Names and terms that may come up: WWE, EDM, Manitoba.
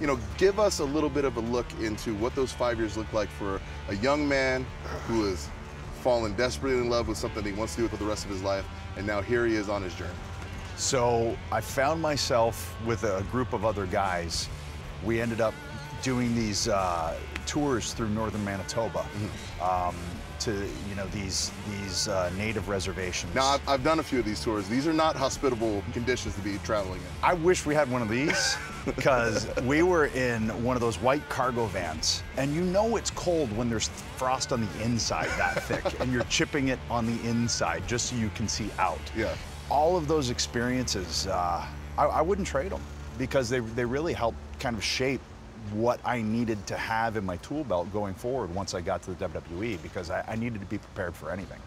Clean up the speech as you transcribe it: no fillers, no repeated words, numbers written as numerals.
you know, give us a little bit of a look into what those 5 years look like for a young man who has fallen desperately in love with something he wants to do for the rest of his life, and now here he is on his journey. So I found myself with a group of other guys. We ended up doing these tours through northern Manitoba, to these native reservations. Now I've done a few of these tours. These are not hospitable conditions to be traveling in. I wish we had one of these, because we were in one of those white cargo vans, and you know it's cold when there's frost on the inside that thick, and you're chipping it on the inside just so you can see out. Yeah. All of those experiences, I wouldn't trade them, because they really helped kind of shape what I needed to have in my tool belt going forward once I got to the WWE, because I needed to be prepared for anything.